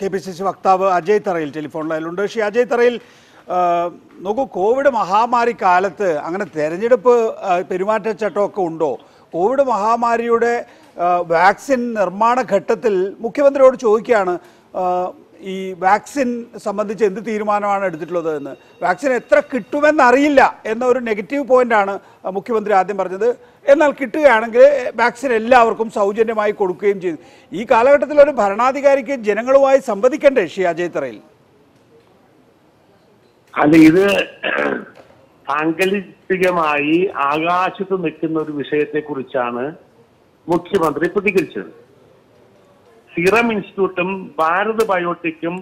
KPCC വക്താവ് അജയ് തറയിൽ telephone ലൈനിലുണ്ട്. Shri Ajay തറയിൽ, നോക്കൂ, കോവിഡ് മഹാമാരി കാലത്ത് അങ്ങനെ തെരഞ്ഞെടുപ്പ് പെരുമാറ്റച്ചട്ടമൊക്കെ ഉണ്ടോ? കോവിഡ് മഹാമാരിയുടെ വാക്സിൻ നിർമ്മാണ ഘട്ടത്തിൽ മുഖ്യമന്ത്രിയോട് ചോദിക്കുകയാണ് ഈ വാക്സിൻ സംബന്ധിച്ച് എന്ത് തീരുമാനമാണ് എടുത്തിട്ടുള്ളത് എന്ന്. വാക്സിൻ എത്ര കിട്ടുമെന്നറിയില്ല എന്ന ഒരു നെഗറ്റീവ് പോയിന്റാണ് മുഖ്യമന്ത്രി ആദ്യം പറഞ്ഞത്. എന്നാൽ കിട്ടുകയാണെങ്കിൽ വാക്സിൻ എല്ലാവർക്കും സൗജന്യമായി കൊടുക്കുകയും ചെയ്തു. ഈ കാലഘട്ടത്തിൽ ഒരു ഭരണാധികാരിക്ക് ജനങ്ങളുമായി സംവദിക്കണ്ടേ ശ്രീ അജയ് തറയിൽ? അല്ല, ഇത് സാങ്കല്പികമായി ആകാശത്ത് നിൽക്കുന്ന ഒരു വിഷയത്തെ കുറിച്ചാണ് മുഖ്യമന്ത്രി പ്രതികരിച്ചത്. സിറം ഇൻസ്റ്റിറ്റ്യൂട്ടും ഭാരത് ബയോടെക്കും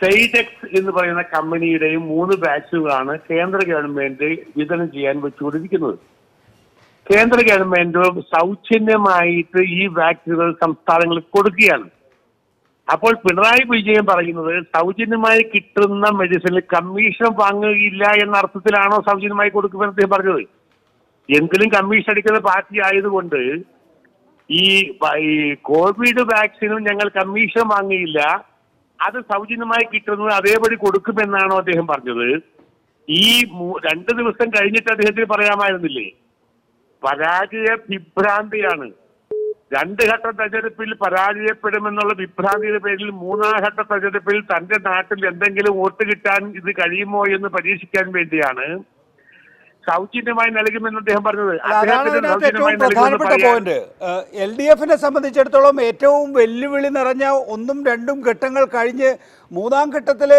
സെയ്ഡെക്സ് എന്ന് പറയുന്ന കമ്പനിയുടെയും 3 ബാച്ചുകളാണ് കേന്ദ്ര ഗവൺമെന്റ് വിതരണം ചെയ്യാൻ വെച്ചുകൊണ്ടിരിക്കുന്നത്. കേന്ദ്ര ഗവൺമെന്റ് സൗജന്യമായിട്ട് ഈ വാക്സിനുകൾ സംസ്ഥാനങ്ങളിൽ കൊടുക്കുകയാണ്. അപ്പോൾ പിണറായി വിജയൻ പറയുന്നത് സൗജന്യമായി കിട്ടുന്ന മെഡിസിനിൽ കമ്മീഷൻ വാങ്ങുകയില്ല എന്ന അർത്ഥത്തിലാണോ സൗജന്യമായി കൊടുക്കുമെന്ന് അദ്ദേഹം പറഞ്ഞത്? എങ്കിലും കമ്മീഷൻ അടിക്കുന്ന പാർട്ടി ആയതുകൊണ്ട് ഈ കോവിഡ് വാക്സിനും ഞങ്ങൾ കമ്മീഷൻ വാങ്ങിയില്ല, അത് സൗജന്യമായി കിട്ടുന്നത് അതേപടി കൊടുക്കുമെന്നാണോ അദ്ദേഹം പറഞ്ഞത്? ഈ 2 ദിവസം കഴിഞ്ഞിട്ട് അദ്ദേഹത്തിന് പറയാമായിരുന്നില്ലേ? പരാജയ വിഭ്രാന്തിയാണ്. 2 ഘട്ട തെരഞ്ഞെടുപ്പിൽ പരാജയപ്പെടുമെന്നുള്ള വിഭ്രാന്തിയുടെ പേരിൽ 3-ാം ഘട്ട തെരഞ്ഞെടുപ്പിൽ തന്റെ നാട്ടിൽ എന്തെങ്കിലും വോട്ട് കിട്ടാൻ ഇത് കഴിയുമോ എന്ന് പരീക്ഷിക്കാൻ വേണ്ടിയാണ് സൗജന്യമായി നൽകുമെന്ന് അദ്ദേഹം പറഞ്ഞത്. എൽ ഡി എഫിനെ സംബന്ധിച്ചിടത്തോളം ഏറ്റവും വെല്ലുവിളി നിറഞ്ഞ 1-2 ഘട്ടങ്ങൾ കഴിഞ്ഞ് 3-ാം ഘട്ടത്തില്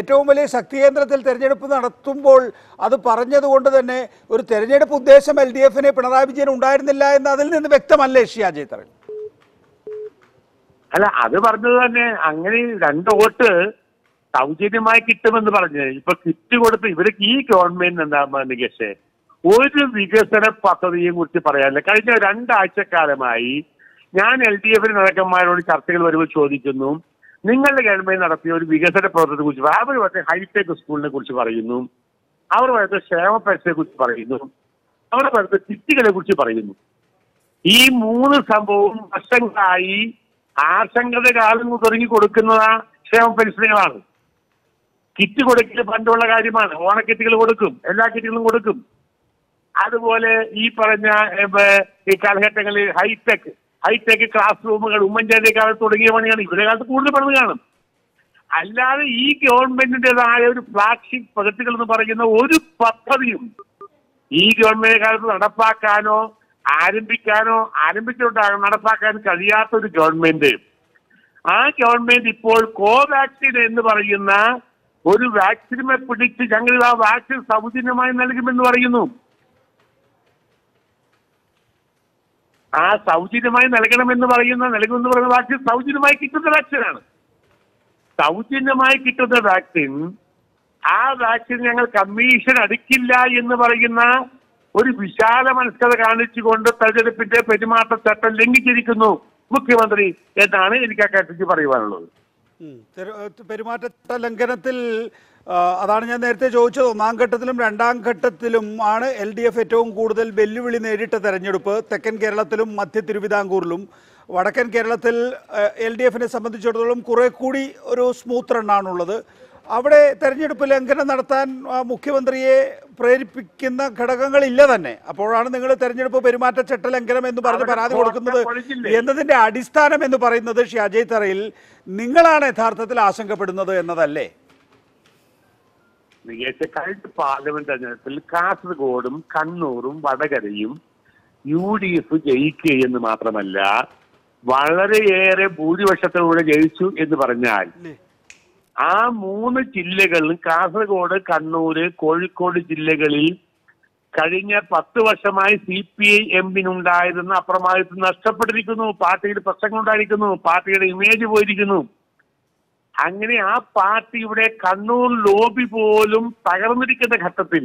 ഏറ്റവും വലിയ ശക്തികേന്ദ്രത്തിൽ തെരഞ്ഞെടുപ്പ് നടത്തുമ്പോൾ അത് പറഞ്ഞതുകൊണ്ട് തന്നെ ഒരു തെരഞ്ഞെടുപ്പ് ഉദ്ദേശം എൽ ഡി എഫിന് പിണറായി വിജയൻ ഉണ്ടായിരുന്നില്ല എന്ന് അതിൽ നിന്ന് വ്യക്തമല്ലേ ശ്രീ അജയ് തറയിൽ? അല്ല, അത് പറഞ്ഞത് തന്നെ. അങ്ങനെ 2 വോട്ട് സൗജന്യമായി കിട്ടുമെന്ന് പറഞ്ഞ് ഇപ്പൊ കിറ്റ് കൊടുത്ത് ഇവർക്ക് ഈ ഗവൺമെന്റ് എന്താണെന്ന് കേസേ ഒരു വികസന പദ്ധതിയെ കുറിച്ച് പറയാനില്ല. കഴിഞ്ഞ 2 ആഴ്ചക്കാലമായി ഞാൻ LDF നേതാക്കന്മാരോട് ചർച്ചകൾ വരുമ്പോൾ ചോദിക്കുന്നു, നിങ്ങളുടെ ഗവൺമെന്റ് നടത്തിയ ഒരു വികസന പ്രവർത്തനത്തെ കുറിച്ച്. അവർ പറഞ്ഞ ഹൈടെക് സ്കൂളിനെ കുറിച്ച് പറയുന്നു, അവർ പറഞ്ഞ ക്ഷേമ പരിസരത്തെ കുറിച്ച് പറയുന്നു, അവർ പറഞ്ഞ കിറ്റുകളെ കുറിച്ച് പറയുന്നു. ഈ 3 സംഭവവും വർഷങ്ങളായി ആശങ്കയുടെ കാലം തുടങ്ങി കൊടുക്കുന്ന ക്ഷേമ പരിസരങ്ങളാണ്. കിറ്റ് കൊടുക്കൽ പണ്ടുള്ള കാര്യമാണ്. ഓണക്കിറ്റുകൾ കൊടുക്കും, എല്ലാ കിറ്റുകളും കൊടുക്കും. അതുപോലെ ഈ പറഞ്ഞ ഈ കാലഘട്ടങ്ങളിൽ ഹൈടെക് ക്ലാസ് റൂമുകൾ ഉമ്മൻചാണ്ടി കാലത്ത് തുടങ്ങിയ പണിയാണ്. ഇവരുടെ കാലത്ത് കൂടുതൽ പണിത് കാണും. അല്ലാതെ ഈ ഗവൺമെന്റിൻ്റെതായ ഒരു ഫ്ലാഗ്ഷിപ്പ് പ്രൊജക്ടുകൾ എന്ന് പറയുന്ന ഒരു പദ്ധതിയും ഈ ഗവൺമെന്റ് കാലത്ത് നടപ്പാക്കാനോ ആരംഭിച്ചുകൊണ്ടാണ് നടപ്പാക്കാൻ കഴിയാത്ത ഒരു ഗവൺമെന്റ്. ആ ഗവൺമെന്റ് ഇപ്പോൾ കോവാക്സിൻ എന്ന് പറയുന്ന ഒരു വാക്സിനെ പിടിച്ച് ഞങ്ങൾ ആ വാക്സിൻ സൗജന്യമായി നൽകുമെന്ന് പറയുന്നു. ആ സൗജന്യമായി നൽകുമെന്ന് പറയുന്ന വാക്സിൻ സൗജന്യമായി കിട്ടുന്ന വാക്സിനാണ്. സൗജന്യമായി കിട്ടുന്ന വാക്സിൻ, ആ വാക്സിൻ ഞങ്ങൾ കമ്മീഷൻ അടിക്കില്ല എന്ന് പറയുന്ന ഒരു വിശാല മനസ്കത കാണിച്ചുകൊണ്ട് തെരഞ്ഞെടുപ്പിന്റെ പെരുമാറ്റച്ചട്ടം ലംഘിച്ചിരിക്കുന്നു മുഖ്യമന്ത്രി എന്നാണ് എനിക്ക് ആ കാര്യത്തിൽ പറയുവാനുള്ളത്. പെരുമാറ്റ ലംഘനത്തിൽ അതാണ് ഞാൻ നേരത്തെ ചോദിച്ചത്. 1-ാം ഘട്ടത്തിലും 2-ാം ഘട്ടത്തിലും ആണ് LDF ഏറ്റവും കൂടുതൽ വെല്ലുവിളി നേരിട്ട തെരഞ്ഞെടുപ്പ്. തെക്കൻ കേരളത്തിലും മധ്യ തിരുവിതാംകൂറിലും. വടക്കൻ കേരളത്തിൽ LDF സംബന്ധിച്ചിടത്തോളം കുറെ കൂടി ഒരു സ്മൂത്ത് റണ്ണാണുള്ളത്. അവിടെ തെരഞ്ഞെടുപ്പ് ലംഘനം നടത്താൻ മുഖ്യമന്ത്രിയെ പ്രേരിപ്പിക്കുന്ന ഘടകങ്ങളില്ല തന്നെ. അപ്പോഴാണ് നിങ്ങൾ തെരഞ്ഞെടുപ്പ് പെരുമാറ്റച്ചട്ട ലംഘനം എന്ന് പറഞ്ഞ് പരാതി കൊടുക്കുന്നത് എന്നതിൻ്റെ അടിസ്ഥാനം എന്ന് പറയുന്നത് ശ്രീ അജയ് തറയിൽ നിങ്ങളാണ് യഥാർത്ഥത്തിൽ ആശങ്കപ്പെടുന്നത് എന്നതല്ലേ? കഴിഞ്ഞ പാർലമെന്റ് തെരഞ്ഞെടുപ്പിൽ കാസർഗോഡും കണ്ണൂരും വടകരയും UDF ജയിക്കുകയെന്ന് മാത്രമല്ല വളരെയേറെ ഭൂരിപക്ഷത്തോടെ ജയിച്ചു എന്ന് പറഞ്ഞാൽ ആ 3 ജില്ലകളിൽ കാസർഗോഡ്, കണ്ണൂര്, കോഴിക്കോട് ജില്ലകളിൽ കഴിഞ്ഞ 10 വർഷമായി CPI/Mനുണ്ടായിരുന്ന അപ്രമാദിത്വം നഷ്ടപ്പെട്ടിരിക്കുന്നു. പാർട്ടിയിൽ പ്രശ്നങ്ങളുണ്ടായിരിക്കുന്നു, പാർട്ടിയുടെ ഇമേജ് പോയിരിക്കുന്നു. അങ്ങനെ ആ പാർട്ടിയുടെ കണ്ണൂർ ലോബി പോലും തകർന്നിരിക്കുന്ന ഘട്ടത്തിൽ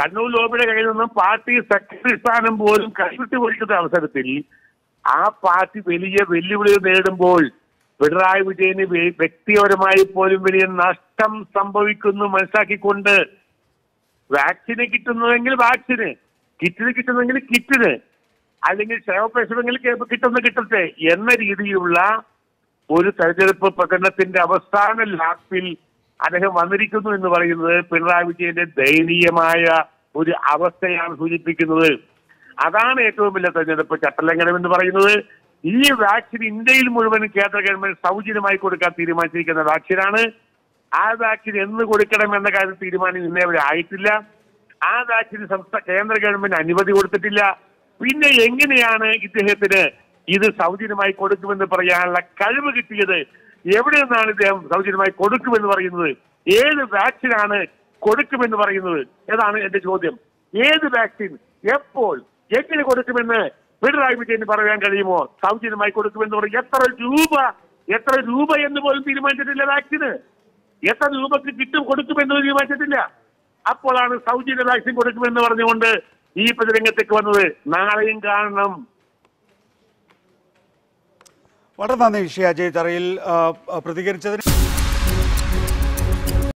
കണ്ണൂർ ലോബിയുടെ കയ്യിൽ നിന്നും പാർട്ടി സെക്രട്ടറി സ്ഥാനം പോലും കൈവിട്ടുപോയിരിക്കുന്ന അവസരത്തിൽ ആ പാർട്ടി വലിയ വെല്ലുവിളി നേരിടുമ്പോൾ പിണറായി വിജയന് വ്യക്തിപരമായി പോലും വലിയ നഷ്ടം സംഭവിക്കുന്നു മനസ്സിലാക്കിക്കൊണ്ട് വാക്സിന് കിട്ടുന്നതെങ്കിൽ വാക്സിന്, കിറ്റിന് കിട്ടുന്നെങ്കിൽ കിറ്റിന്, അല്ലെങ്കിൽ ക്ഷേമ പരിസരങ്ങളിൽ കിട്ടുന്ന കിട്ടട്ടെ എന്ന രീതിയിലുള്ള ഒരു തെരഞ്ഞെടുപ്പ് പ്രകടനത്തിന്റെ അവസാന ലാപ്പിൽ അദ്ദേഹം വന്നിരിക്കുന്നു എന്ന് പറയുന്നത് പിണറായി വിജയന്റെ ദയനീയമായ ഒരു അവസ്ഥയാണ് സൂചിപ്പിക്കുന്നത്. അതാണ് ഏറ്റവും വലിയ തെരഞ്ഞെടുപ്പ് ചട്ടലംഘനം എന്ന് പറയുന്നത്. ഈ വാക്സിൻ ഇന്ത്യയിൽ മുഴുവൻ കേന്ദ്ര ഗവൺമെന്റ് സൗജന്യമായി കൊടുക്കാൻ തീരുമാനിച്ചിരിക്കുന്ന വാക്സിനാണ്. ആ വാക്സിൻ എന്ന് കൊടുക്കണം എന്ന കാര്യം തീരുമാനം ഇന്നേ വരെ ആയിട്ടില്ല. ആ വാക്സിന് കേന്ദ്ര ഗവൺമെന്റ് അനുമതി കൊടുത്തിട്ടില്ല. പിന്നെ എങ്ങനെയാണ് ഇദ്ദേഹത്തിന് ഇത് സൗജന്യമായി കൊടുക്കുമെന്ന് പറയാനുള്ള കഴിവ് കിട്ടിയത്? എവിടെ നിന്നാണ് ഇദ്ദേഹം സൗജന്യമായി കൊടുക്കുമെന്ന് പറയുന്നത്? ഏത് വാക്സിനാണ് കൊടുക്കുമെന്ന് പറയുന്നത്? ഏതാണ് എന്റെ ചോദ്യം. ഏത് വാക്സിൻ എപ്പോൾ എങ്ങനെ കൊടുക്കുമെന്ന് പിണറായി വിജയന് പറയാൻ കഴിയുമോ? സൗജന്യമായി കൊടുക്കുമെന്ന് പറയും. എത്ര രൂപ എന്ന് പോലും തീരുമാനിച്ചിട്ടില്ല. വാക്സിന് എത്ര രൂപക്ക് കിട്ടും കൊടുക്കുമെന്ന് തീരുമാനിച്ചിട്ടില്ല. അപ്പോഴാണ് സൗജന്യ വാക്സിൻ കൊടുക്കുമെന്ന് പറഞ്ഞുകൊണ്ട് ഈ പ്രതിരംഗത്തേക്ക് വന്നത്. നാളെയും കാണണം. വളരെ നന്ദി അജയ് തറയിൽ പ്രതികരിച്ചതിന്.